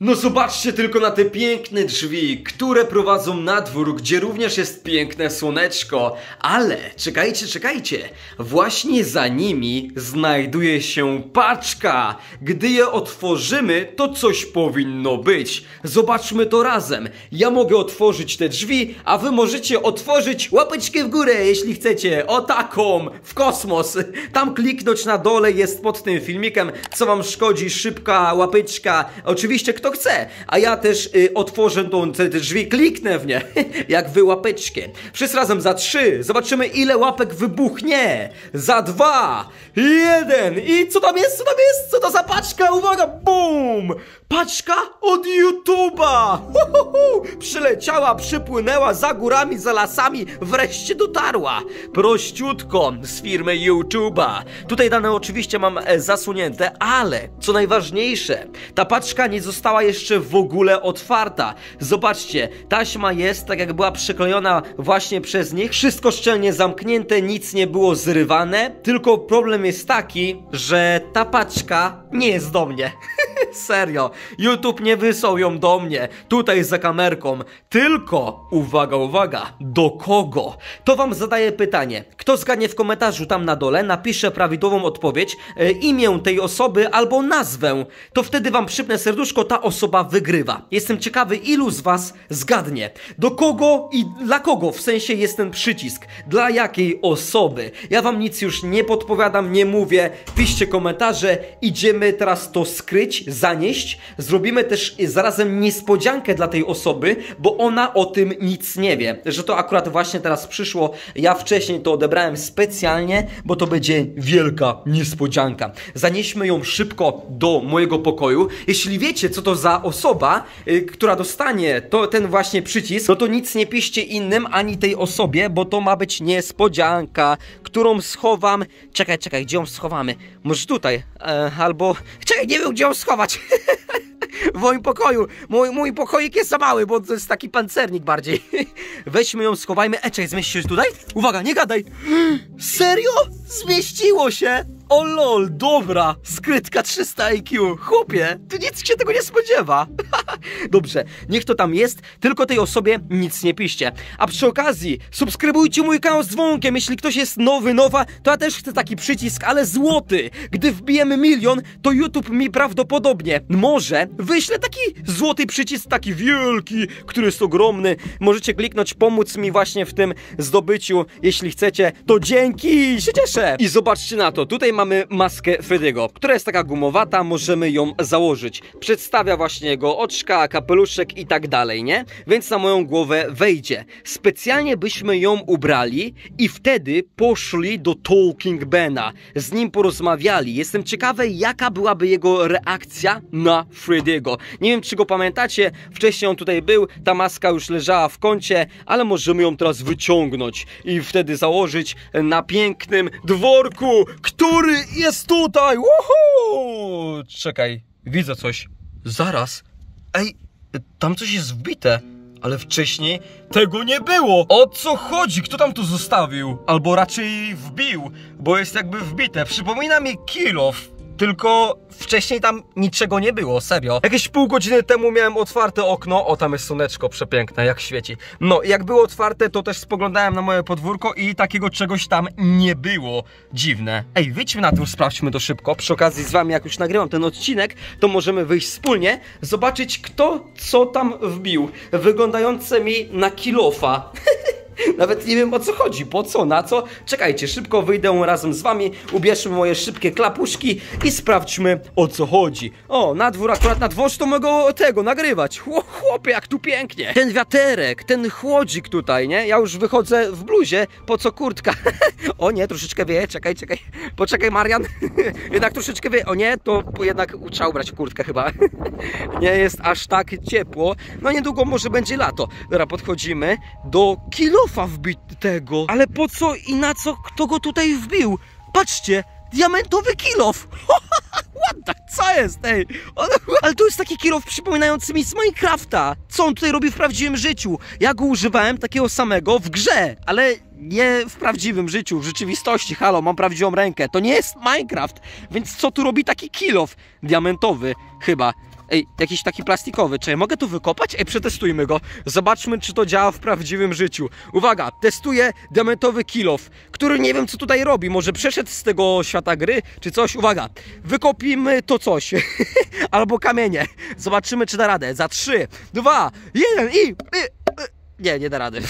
No zobaczcie tylko na te piękne drzwi, które prowadzą na dwór, gdzie również jest piękne słoneczko. Ale czekajcie, czekajcie, właśnie za nimi znajduje się paczka. Gdy je otworzymy, to coś powinno być. Zobaczmy to razem. Ja mogę otworzyć te drzwi, a wy możecie otworzyć łapeczkę w górę, jeśli chcecie. O taką, w kosmos. Tam kliknąć na dole jest pod tym filmikiem, co wam szkodzi, szybka łapeczka. Oczywiście kto chce, a ja też otworzę te drzwi, kliknę w nie jak wy łapeczkę. Wszyscy razem za 3, zobaczymy ile łapek wybuchnie. Za 2, 1 i co tam jest, co tam jest, co to za paczka, uwaga, BUM! Paczka od YouTube'a! Przyleciała, przypłynęła za górami, za lasami, wreszcie dotarła. Prościutko z firmy YouTube'a. Tutaj dane oczywiście mam zasunięte, ale co najważniejsze, ta paczka nie została jeszcze w ogóle otwarta. Zobaczcie, taśma jest tak jak była przyklejona właśnie przez nich. Wszystko szczelnie zamknięte, nic nie było zrywane. Tylko problem jest taki, że ta paczka nie jest do mnie. Serio, YouTube nie wysłał ją do mnie, tutaj za kamerką. Tylko, uwaga, uwaga, do kogo? To wam zadaję pytanie. Kto zgadnie w komentarzu tam na dole, napisze prawidłową odpowiedź, imię tej osoby albo nazwę. To wtedy wam przypnę serduszko, ta osoba wygrywa. Jestem ciekawy, ilu z was zgadnie. Do kogo i dla kogo, w sensie jest ten przycisk. Dla jakiej osoby? Ja wam nic już nie podpowiadam, nie mówię. Piszcie komentarze, idziemy teraz to skryć, zanieść. Zrobimy też zarazem niespodziankę dla tej osoby, bo ona o tym nic nie wie, że to akurat właśnie teraz przyszło. Ja wcześniej to odebrałem specjalnie, bo to będzie wielka niespodzianka. Zanieśmy ją szybko do mojego pokoju. Jeśli wiecie, co to za osoba, która dostanie to, ten właśnie przycisk, no to nic nie piszcie innym ani tej osobie, bo to ma być niespodzianka, którą schowam. Czekaj, czekaj, gdzie ją schowamy? Może tutaj, albo... Czekaj, nie wiem, gdzie ją schować. W moim pokoju. Mój pokoik jest za mały, bo to jest taki pancernik bardziej. Weźmy ją, schowajmy. Czekaj, zmieści się tutaj? Uwaga, nie gadaj. Serio? Zmieściło się? O lol, dobra, skrytka 300 IQ, chłopie, tu nic się tego nie spodziewa. Dobrze, niech to tam jest, tylko tej osobie nic nie piszcie. A przy okazji, subskrybujcie mój kanał z dzwonkiem, jeśli ktoś jest nowy, nowa, to ja też chcę taki przycisk, ale złoty. Gdy wbijemy 1 000 000, to YouTube mi prawdopodobnie, może, wyślę taki złoty przycisk, taki wielki, który jest ogromny. Możecie kliknąć, pomóc mi właśnie w tym zdobyciu, jeśli chcecie, to dzięki, się cieszę. I zobaczcie na to, tutaj mamy maskę Freddy'ego, która jest taka gumowata, możemy ją założyć. Przedstawia właśnie jego oczka, kapeluszek i tak dalej, nie? Więc na moją głowę wejdzie. Specjalnie byśmy ją ubrali i wtedy poszli do Talking Bena. Z nim porozmawiali. Jestem ciekawy, jaka byłaby jego reakcja na Freddy'ego. Nie wiem, czy go pamiętacie. Wcześniej on tutaj był, ta maska już leżała w kącie, ale możemy ją teraz wyciągnąć i wtedy założyć na pięknym dworku, który jest tutaj. Uhu! Czekaj, widzę coś. Zaraz. Ej, tam coś jest wbite. Ale wcześniej tego nie było. O co chodzi? Kto tam to zostawił? Albo raczej wbił, bo jest jakby wbite. Przypomina mi kilof. Tylko wcześniej tam niczego nie było, serio. Jakieś pół godziny temu miałem otwarte okno. O, tam jest słoneczko przepiękne, jak świeci. No, jak było otwarte, to też spoglądałem na moje podwórko i takiego czegoś tam nie było. Dziwne. Ej, wyjdźmy na dół, sprawdźmy to szybko. Przy okazji z wami, jak już nagrywam ten odcinek, to możemy wyjść wspólnie, zobaczyć kto co tam wbił. Wyglądające mi na kilofa. Nawet nie wiem o co chodzi, po co, na co. Czekajcie, szybko wyjdę razem z wami. Ubierzmy moje szybkie klapuszki i sprawdźmy o co chodzi. O, na dwór, akurat na dworz to mogę tego nagrywać. Chłopie, jak tu pięknie. Ten wiaterek, ten chłodzik tutaj, nie? Ja już wychodzę w bluzie, po co kurtka? O nie, troszeczkę wieje, czekaj, czekaj. Poczekaj Marian, jednak troszeczkę wieje. O nie, to jednak trzeba ubrać kurtkę chyba. Nie jest aż tak ciepło. No niedługo może będzie lato. Dobra, podchodzimy do kilo wbitego. Ale po co i na co, kto go tutaj wbił? Patrzcie, diamentowy kilof. Co jest, ej? Ale to jest taki kilof przypominający mi z Minecrafta. Co on tutaj robi w prawdziwym życiu? Ja go używałem takiego samego w grze, ale nie w prawdziwym życiu, w rzeczywistości. Halo, mam prawdziwą rękę. To nie jest Minecraft. Więc co tu robi taki kilof? Diamentowy chyba. Ej, jakiś taki plastikowy. Czy ja mogę tu wykopać? Ej, przetestujmy go. Zobaczmy, czy to działa w prawdziwym życiu. Uwaga, testuję diamentowy kilof, który nie wiem, co tutaj robi. Może przeszedł z tego świata gry, czy coś. Uwaga, wykopimy to coś. Albo kamienie. Zobaczymy, czy da radę. Za 3, 2, 1 i... Nie, nie da rady.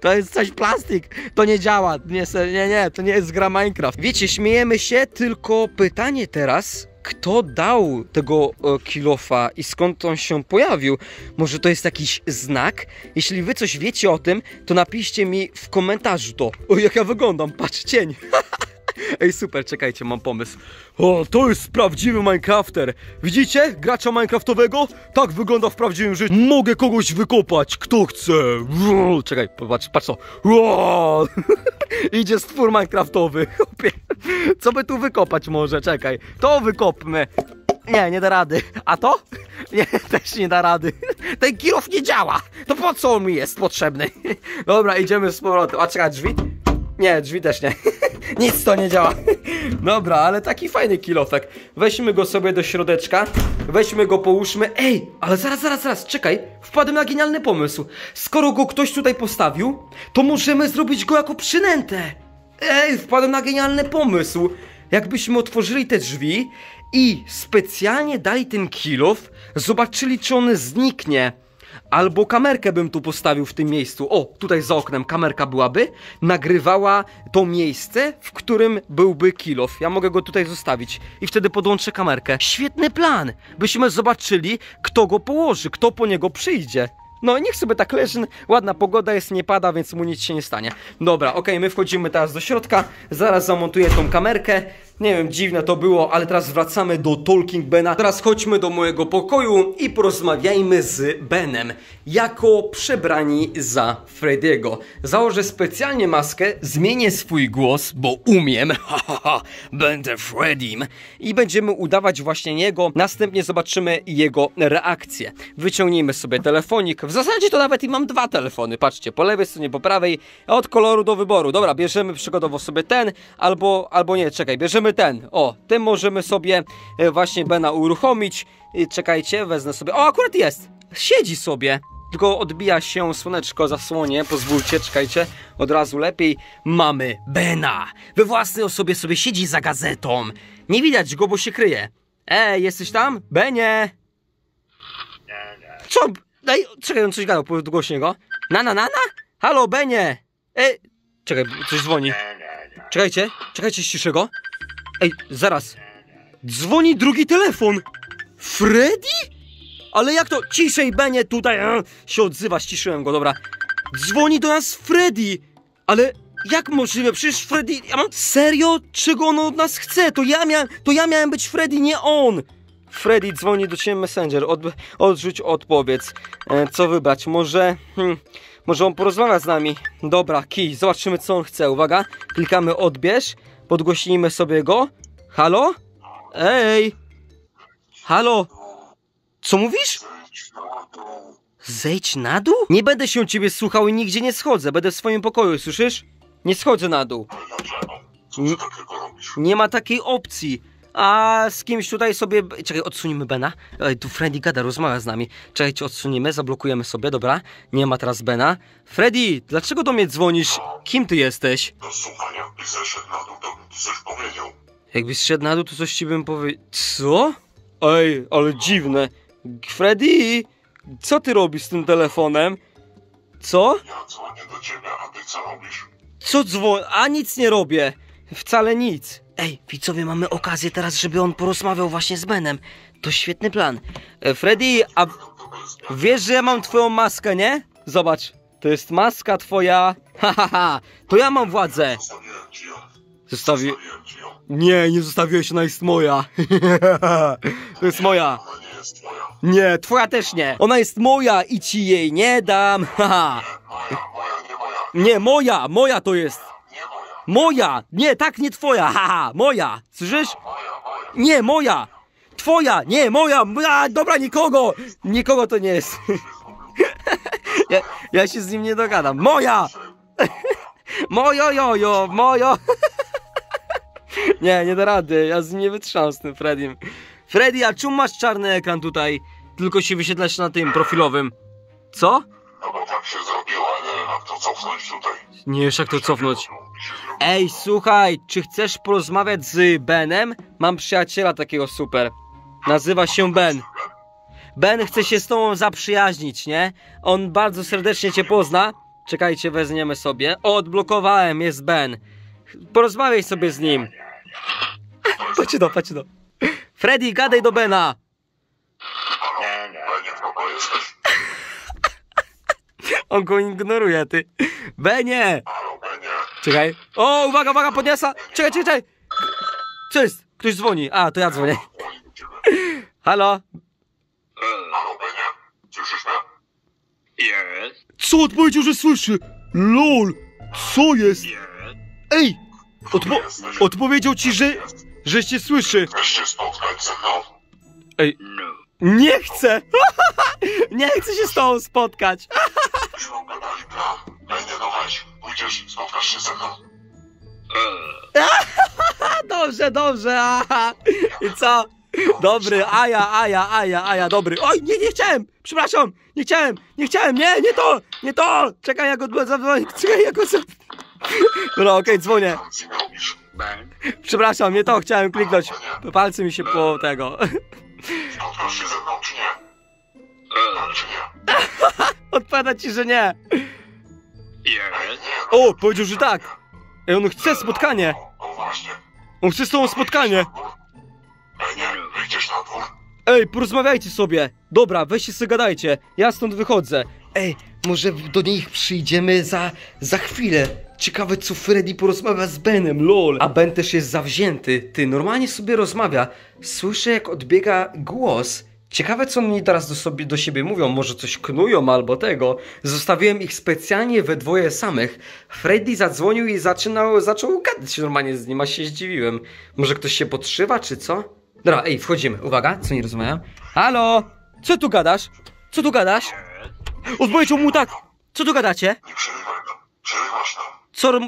To jest coś plastik, to nie działa, nie, to nie jest gra Minecraft. Wiecie, śmiejemy się, tylko pytanie teraz, kto dał tego kilofa i skąd on się pojawił? Może to jest jakiś znak? Jeśli wy coś wiecie o tym, to napiszcie mi w komentarzu to. O, jak ja wyglądam, patrz, cień. Ej, super, czekajcie, mam pomysł. O, to jest prawdziwy Minecrafter. Widzicie? Gracza Minecraftowego? Tak wygląda w prawdziwym życiu. Mogę kogoś wykopać, kto chce. Czekaj, patrz co. Idzie stwór Minecraftowy. Co by tu wykopać może? Czekaj, to wykopmy. Nie, nie da rady. A to? Nie, też nie da rady. Ten kilof nie działa. To po co on mi jest potrzebny? Dobra, idziemy z powrotem. A czekaj, drzwi? Nie, drzwi też nie. Nic to nie działa. Dobra, ale taki fajny kilofek. Weźmy go sobie do środeczka. Weźmy go, połóżmy. Ej, ale zaraz, czekaj. Wpadłem na genialny pomysł. Skoro go ktoś tutaj postawił, to możemy zrobić go jako przynętę. Ej, wpadłem na genialny pomysł. Jakbyśmy otworzyli te drzwi i specjalnie dali ten kilof, zobaczyli, czy on zniknie. Albo kamerkę bym tu postawił w tym miejscu. O, tutaj za oknem kamerka byłaby. Nagrywała to miejsce, w którym byłby kilof. Ja mogę go tutaj zostawić i wtedy podłączę kamerkę. Świetny plan! Byśmy zobaczyli, kto go położy, kto po niego przyjdzie. No niech sobie tak leży, ładna pogoda jest, nie pada, więc mu nic się nie stanie. Dobra, okej, my wchodzimy teraz do środka. Zaraz zamontuję tą kamerkę. Nie wiem, dziwne to było, ale teraz wracamy do Talking Bena. Teraz chodźmy do mojego pokoju i porozmawiajmy z Benem. Jako przebrani za Freddy'ego. Założę specjalnie maskę, zmienię swój głos, bo umiem. Będę Freddym. I będziemy udawać właśnie jego. Następnie zobaczymy jego reakcję. Wyciągnijmy sobie telefonik. W zasadzie to nawet i mam dwa telefony. Patrzcie, po lewej stronie, po prawej. Od koloru do wyboru. Dobra, bierzemy przykładowo sobie ten, albo nie, czekaj, bierzemy ten, o, tym możemy sobie właśnie Bena uruchomić. I czekajcie, wezmę sobie, o, akurat jest, siedzi sobie, tylko odbija się słoneczko, zasłonie, pozwólcie, czekajcie, od razu lepiej. Mamy Bena, we własnej osobie sobie siedzi za gazetą, nie widać go, bo się kryje. Ej, jesteś tam? Benie! Co? Ej, czekaj, on coś gadał, podgłośnie go. Halo, Benie! Ej, czekaj, coś dzwoni. Czekajcie, ściszę go. Ej, zaraz. Dzwoni drugi telefon. Freddy? Ale jak to? Ciszej, Benie, tutaj się odzywa, ściszyłem go, dobra. Dzwoni do nas Freddy. Ale jak możliwe? Przecież Freddy... Ja mam... Serio? Czego on od nas chce? To ja miałem być Freddy, nie on. Freddy dzwoni do ciebie Messenger. Odrzuć odpowiedź. Co wybrać? Może... Może on porozmawia z nami. Dobra, kij, zobaczymy, co on chce. Uwaga, klikamy odbierz. Podgłośnijmy sobie go. Halo? Ej! Halo? Co mówisz? Zejdź na dół? Nie będę się ciebie słuchał i nigdzie nie schodzę. Będę w swoim pokoju, słyszysz? Nie schodzę na dół. Nie ma takiej opcji. A z kimś tutaj sobie... Czekaj, odsunimy Bena. Ej, tu Freddy gada, rozmawia z nami. Czekajcie, odsuniemy, zablokujemy sobie, dobra. Nie ma teraz Bena. Freddy, dlaczego do mnie dzwonisz? Kim ty jesteś? Do słuchania, gdy zeszedł na dół, to bym coś powiedział. Jakbyś zszedł na dół, to coś ci bym powiedział. Co? Ej, ale dziwne. Freddy, co ty robisz z tym telefonem? Co? Ja dzwonię do ciebie, a ty co robisz? Co dzwonię? A nic nie robię. Wcale nic. Ej, widzowie, mamy okazję teraz, żeby on porozmawiał właśnie z Benem. To świetny plan. Freddy, a wiesz, że ja mam twoją maskę, nie? Zobacz, to jest maska twoja. Ha. To ja mam władzę. Nie zostawiłeś, ona jest moja. To jest moja. Nie, twoja też nie. Ona jest moja i ci jej nie dam. Haha. Nie, moja to jest. Moja! Nie, tak, nie twoja! Haha, moja! Słyszysz? Nie, moja! Twoja! Nie, moja! Dobra, nikogo! Nikogo to nie jest. Ja się z nim nie dogadam. Moja! Mojo! Nie da rady. Ja z nim nie wytrzymam, z tym Freddym. Freddy, a czemu masz czarny ekran tutaj? Tylko się wyświetlasz na tym profilowym. Co? No bo tak się zrobiło, ale jak to cofnąć tutaj? Nie wiesz jak to cofnąć. Ej, słuchaj, czy chcesz porozmawiać z Benem? Mam przyjaciela takiego super. Nazywa się Ben. Ben chce się z tobą zaprzyjaźnić, nie? On bardzo serdecznie cię pozna. Czekajcie, weźmiemy sobie. O, odblokowałem, jest Ben. Porozmawiaj sobie z nim. Patrz do, patrz do. Freddy, gadaj do Bena. On go ignoruje, ty. Benie! Czekaj. O, uwaga, uwaga, podniosła. Czekaj, czekaj, czekaj. Co jest? Ktoś dzwoni. A, to ja dzwonię. Halo? Halo, Benie. Słyszysz mnie? Yes. Co odpowiedział, że słyszy? LOL. Co jest? Ej! Odpowiedział ci, że cię słyszy. Chcesz się spotkać ze mną? Ej. Nie chcę. Nie chcę się z tobą spotkać. Pójdziesz, spotkasz się ze mną. Dobrze, dobrze, aha. I co? Dobry, aja, dobry. Oj, nie, nie chciałem, przepraszam, nie chciałem, nie to. Czekaj, ja go zadzwonię, Dobra, okej, dzwonię. Przepraszam, nie to, chciałem kliknąć. Palce mi się po tego. Spotkasz się ze mną, czy nie? Tak, czy nie? Odpowiada ci, że nie. O, powiedział, że tak. Ej, on chce spotkanie. On chce z tobą spotkanie. Ej, porozmawiajcie sobie. Dobra, weźcie sobie gadajcie. Ja stąd wychodzę. Ej, może do nich przyjdziemy za chwilę. Ciekawe, co Freddy porozmawia z Benem, lol. A Ben też jest zawzięty. Ty, normalnie sobie rozmawia. Słyszę, jak odbiega głos. Ciekawe, co oni teraz do siebie mówią, może coś knują albo tego. Zostawiłem ich specjalnie we dwoje samych. Freddy zadzwonił i zaczął gadać się normalnie z nim, a się zdziwiłem. Może ktoś się podszywa, czy co? Dobra, ej, wchodzimy, uwaga, co nie rozmawiam. Halo, co tu gadasz? Co tu gadasz? Odpowiedział mu tak, co tu gadacie? Nie przerywaj nam, przerywasz nam.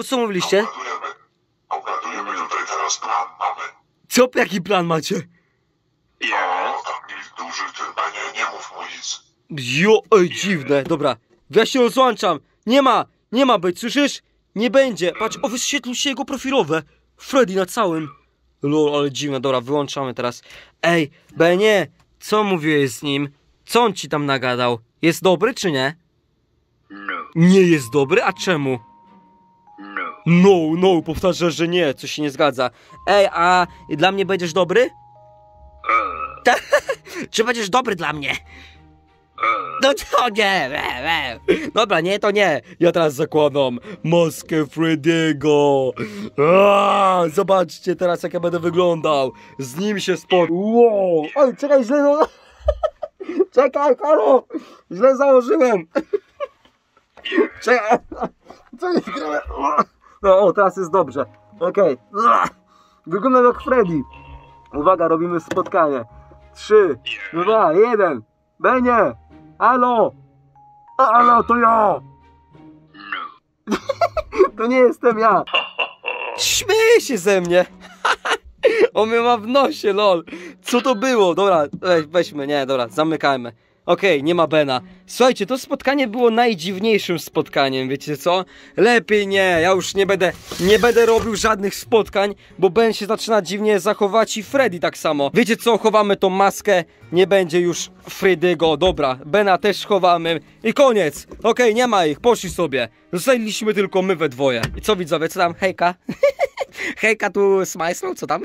Co mówiliście? Obradujemy tutaj teraz plan, mamy. Co, jaki plan macie? Jo, oj, dziwne, dobra. Ja się rozłączam. Nie ma być, słyszysz? Nie będzie. Patrz, o, wyświetlił się jego profilowe. Freddy na całym. Lol, ale dziwne, dobra, wyłączamy teraz. Ej, Benie, co mówiłeś z nim? Co on ci tam nagadał? Jest dobry, czy nie? No. Nie jest dobry? A czemu? No. No, powtarzasz, że nie, coś się nie zgadza. Ej, a dla mnie będziesz dobry? Czy będziesz dobry dla mnie? No to nie, Dobra, nie, to nie. Ja teraz zakładam maskę Freddy'ego. Zobaczcie teraz, jak ja będę wyglądał. Z nim się spotkam. Wow, oj, czekaj, źle. Czekaj, halo. Źle założyłem. Czekaj. Co jest grane? No, o, teraz jest dobrze. Okej. Wyglądam jak Freddy. Uwaga, robimy spotkanie. 3, 2, 1. Benie! Halo! Halo, to ja! To nie jestem ja! Śmieje się ze mnie! On mnie ma w nosie, lol! Co to było? Dobra, weźmy, nie, dobra, zamykajmy. Okej, nie ma Bena. Słuchajcie, to spotkanie było najdziwniejszym spotkaniem, wiecie co? Lepiej nie, ja już nie będę robił żadnych spotkań, bo Ben się zaczyna dziwnie zachować i Freddy tak samo. Wiecie co, chowamy tą maskę, nie będzie już Freddy'ego, dobra, Bena też chowamy i koniec. Okej, nie ma ich, poszli sobie. Zostaliśmy tylko my we dwoje. I co widzowie, co tam? Hejka. Hejka tu smajsnął, co tam?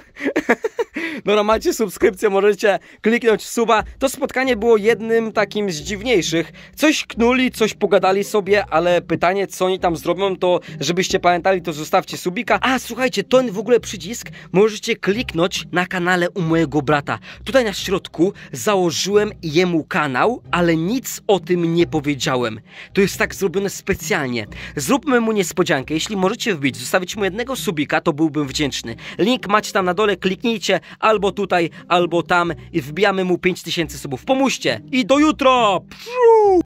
Dobra, macie subskrypcję, możecie kliknąć w suba. To spotkanie było jednym takim z dziwniejszych. Coś knuli, coś pogadali sobie, ale pytanie, co oni tam zrobią, to żebyście pamiętali, to zostawcie subika. A, słuchajcie, ten w ogóle przycisk możecie kliknąć na kanale u mojego brata. Tutaj na środku założyłem jemu kanał, ale nic o tym nie powiedziałem. To jest tak zrobione specjalnie. Zróbmy mu niespodziankę. Jeśli możecie wbić, zostawić mu jednego subika, to byłbym wdzięczny. Link macie tam na dole, kliknijcie albo tutaj, albo tam i wbijamy mu 5000 subów. Pomóżcie i do jutra! Pszu!